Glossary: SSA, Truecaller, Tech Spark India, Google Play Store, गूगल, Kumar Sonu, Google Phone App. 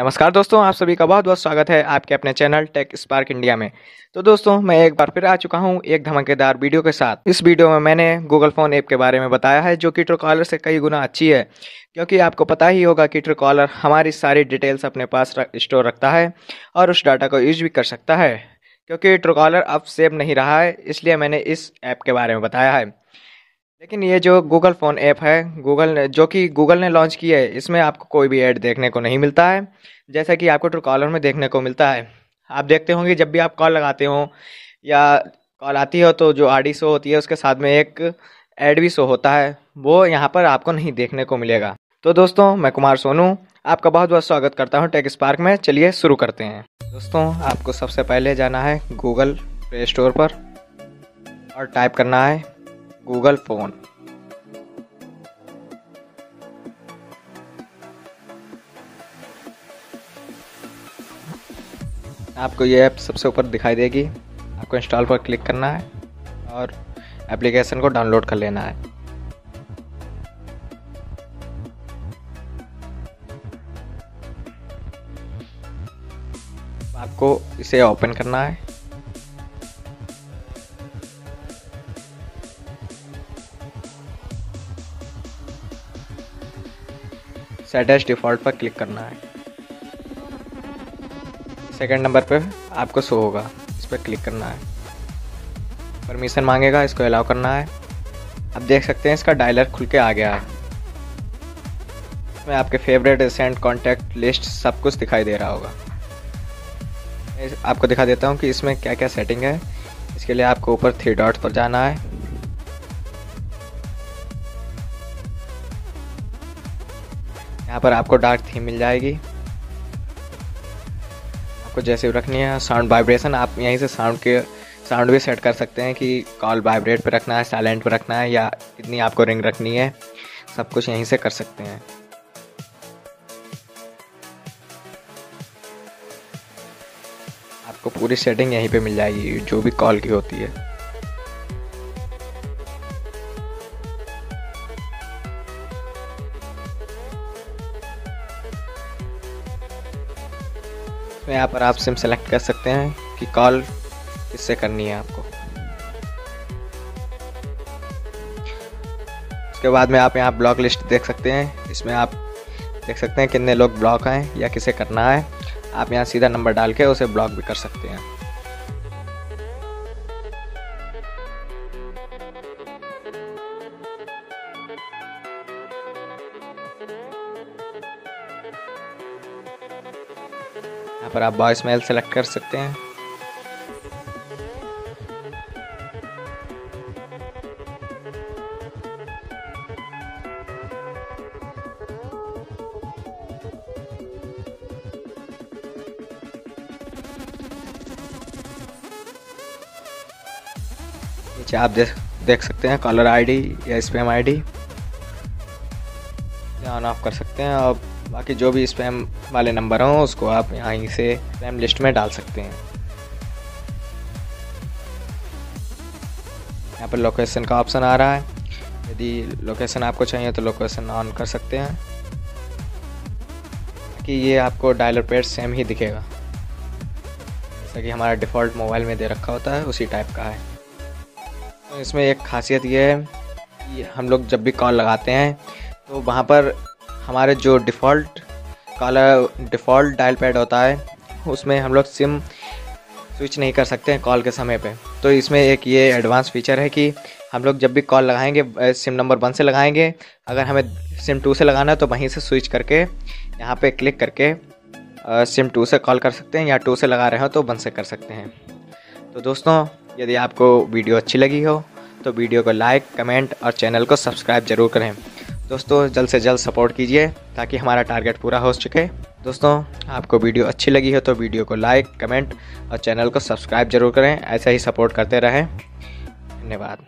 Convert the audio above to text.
नमस्कार दोस्तों, आप सभी का बहुत बहुत स्वागत है आपके अपने चैनल टेक स्पार्क इंडिया में। तो दोस्तों, मैं एक बार फिर आ चुका हूं एक धमाकेदार वीडियो के साथ। इस वीडियो में मैंने गूगल फोन ऐप के बारे में बताया है, जो कि ट्रूकॉलर से कई गुना अच्छी है, क्योंकि आपको पता ही होगा कि ट्रूकॉलर हमारी सारी डिटेल्स अपने पास स्टोर रखता है और उस डाटा को यूज भी कर सकता है। क्योंकि ट्रूकॉलर अब सेव नहीं रहा है, इसलिए मैंने इस ऐप के बारे में बताया है। लेकिन ये जो गूगल फ़ोन ऐप है, जो कि गूगल ने लॉन्च की है, इसमें आपको कोई भी ऐड देखने को नहीं मिलता है, जैसा कि आपको ट्रूकॉलर में देखने को मिलता है। आप देखते होंगे जब भी आप कॉल लगाते हो या कॉल आती हो तो जो आईडी शो होती है उसके साथ में एक ऐड भी शो होता है, वो यहाँ पर आपको नहीं देखने को मिलेगा। तो दोस्तों, मैं कुमार सोनू आपका बहुत बहुत स्वागत करता हूँ टेक स्पार्क में। चलिए शुरू करते हैं। दोस्तों, आपको सबसे पहले जाना है गूगल प्ले स्टोर पर और टाइप करना है गूगल फोन। आपको ये ऐप सबसे ऊपर दिखाई देगी। आपको इंस्टॉल पर क्लिक करना है और एप्लीकेशन को डाउनलोड कर लेना है। आपको इसे ओपन करना है। सेट एज डिफ़ॉल्ट पर क्लिक करना है। सेकंड नंबर पे आपको शो होगा, इस पर क्लिक करना है। परमिशन मांगेगा, इसको अलाउ करना है। आप देख सकते हैं इसका डायलर खुल के आ गया है। इसमें आपके फेवरेट, रिसेंट, कॉन्टैक्ट लिस्ट सब कुछ दिखाई दे रहा होगा। मैं आपको दिखा देता हूँ कि इसमें क्या क्या सेटिंग है। इसके लिए आपको ऊपर 3 डॉट्स पर जाना है। यहाँ पर आपको डार्क थीम मिल जाएगी, आपको जैसे रखनी है। साउंड वाइब्रेशन, आप यहीं से साउंड भी सेट कर सकते हैं कि कॉल वाइब्रेट पर रखना है, साइलेंट पर रखना है, या कितनी आपको रिंग रखनी है, सब कुछ यहीं से कर सकते हैं। आपको पूरी सेटिंग यहीं पे मिल जाएगी जो भी कॉल की होती है। यहाँ पर आप सिम सेलेक्ट कर सकते हैं कि कॉल किससे करनी है आपको। उसके बाद में आप यहाँ ब्लॉक लिस्ट देख सकते हैं। इसमें आप देख सकते हैं कितने लोग ब्लॉक हैं या किसे करना है। आप यहाँ सीधा नंबर डाल के उसे ब्लॉक भी कर सकते हैं। यहाँ पर आप वॉइस मेल सेलेक्ट कर सकते हैं। नीचे आप देख सकते हैं कॉलर आईडी या स्पैम आईडी ऑन ऑफ कर सकते हैं, और बाकी जो भी स्पैम वाले नंबर हों उसको आप यहीं से स्पैम लिस्ट में डाल सकते हैं। यहाँ पर लोकेशन का ऑप्शन आ रहा है। यदि लोकेशन आपको चाहिए तो लोकेशन ऑन कर सकते हैं। बाकी ये आपको डायलर पैड सेम ही दिखेगा, जैसा कि हमारा डिफ़ॉल्ट मोबाइल में दे रखा होता है, उसी टाइप का है। तो इसमें एक खासियत ये है कि हम लोग जब भी कॉल लगाते हैं तो वहाँ पर हमारे जो डिफ़ॉल्ट डायल पैड होता है उसमें हम लोग सिम स्विच नहीं कर सकते हैं कॉल के समय पे। तो इसमें एक ये एडवांस फीचर है कि हम लोग जब भी कॉल लगाएंगे सिम नंबर 1 से लगाएंगे। अगर हमें सिम 2 से लगाना है तो वहीं से स्विच करके यहाँ पे क्लिक करके सिम 2 से कॉल कर सकते हैं, या 2 से लगा रहे हो तो 1 से कर सकते हैं। तो दोस्तों, यदि आपको वीडियो अच्छी लगी हो तो वीडियो को लाइक, कमेंट और चैनल को सब्सक्राइब ज़रूर करें। दोस्तों, जल्द से जल्द सपोर्ट कीजिए ताकि हमारा टारगेट पूरा हो सके। दोस्तों, आपको वीडियो अच्छी लगी हो तो वीडियो को लाइक, कमेंट और चैनल को सब्सक्राइब जरूर करें। ऐसा ही सपोर्ट करते रहें। धन्यवाद।